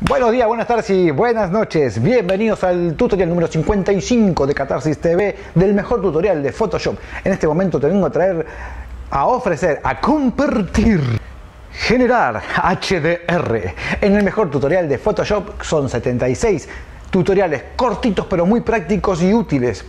Buenos días, buenas tardes y buenas noches. Bienvenidos al tutorial número 55 de Catarsis TV, del mejor tutorial de Photoshop. En este momento te vengo a traer, a ofrecer, a compartir, generar HDR. En el mejor tutorial de Photoshop son 76 tutoriales cortitos pero muy prácticos y útiles.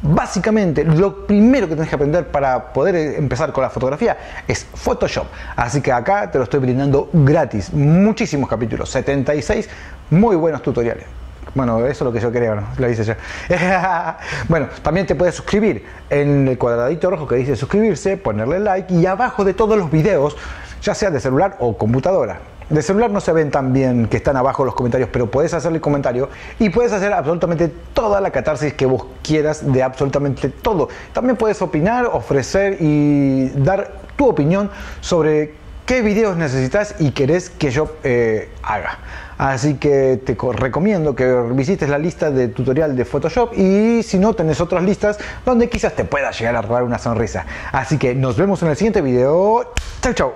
Básicamente, lo primero que tenés que aprender para poder empezar con la fotografía es Photoshop. Así que acá te lo estoy brindando gratis. Muchísimos capítulos, 76 muy buenos tutoriales. Bueno, eso es lo que yo quería, ¿no? Lo hice yo. Bueno, también te puedes suscribir en el cuadradito rojo que dice suscribirse, ponerle like, y abajo de todos los videos, ya sea de celular o computadora. De celular no se ven tan bien, que están abajo los comentarios, pero podés hacerle comentario y puedes hacer absolutamente toda la catarsis que vos quieras de absolutamente todo. También puedes opinar, ofrecer y dar tu opinión sobre qué videos necesitas y querés que yo haga. Así que te recomiendo que visites la lista de tutorial de Photoshop, y si no, tenés otras listas donde quizás te pueda llegar a robar una sonrisa. Así que nos vemos en el siguiente video. Chau, chau.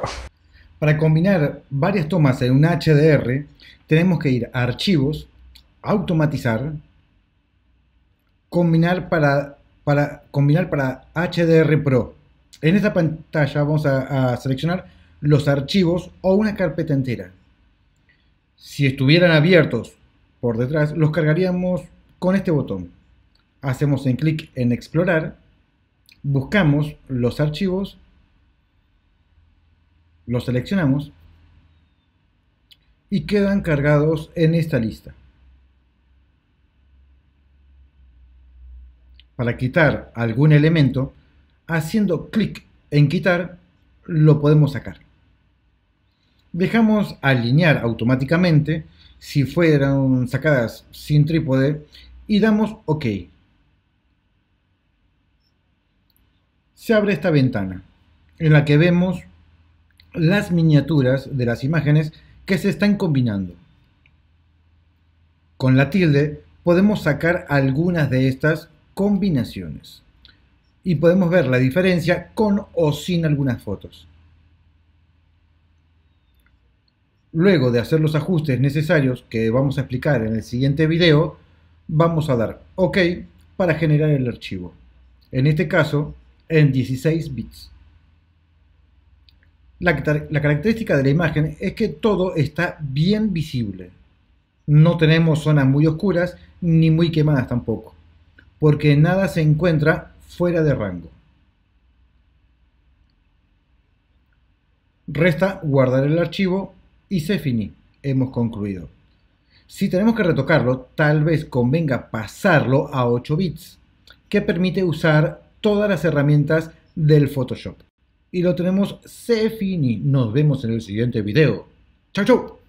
Para combinar varias tomas en un HDR, tenemos que ir a Archivos, Automatizar, Combinar para HDR Pro. En esta pantalla vamos a seleccionar los archivos o una carpeta entera. Si estuvieran abiertos por detrás, los cargaríamos con este botón. Hacemos un clic en Explorar, buscamos los archivos, los seleccionamos y quedan cargados en esta lista. Para quitar algún elemento, haciendo clic en quitar, lo podemos sacar. Dejamos alinear automáticamente si fueran sacadas sin trípode y damos OK. Se abre esta ventana en la que vemos las miniaturas de las imágenes que se están combinando. Con la tilde podemos sacar algunas de estas combinaciones y podemos ver la diferencia con o sin algunas fotos. Luego de hacer los ajustes necesarios, que vamos a explicar en el siguiente video, vamos a dar OK para generar el archivo, en este caso en 16 bits. La característica de la imagen es que todo está bien visible. No tenemos zonas muy oscuras ni muy quemadas tampoco, porque nada se encuentra fuera de rango. Resta guardar el archivo y se finí. Hemos concluido. Si tenemos que retocarlo, tal vez convenga pasarlo a 8 bits, que permite usar todas las herramientas del Photoshop. Y lo tenemos se finí. Nos vemos en el siguiente video. Chau, chau.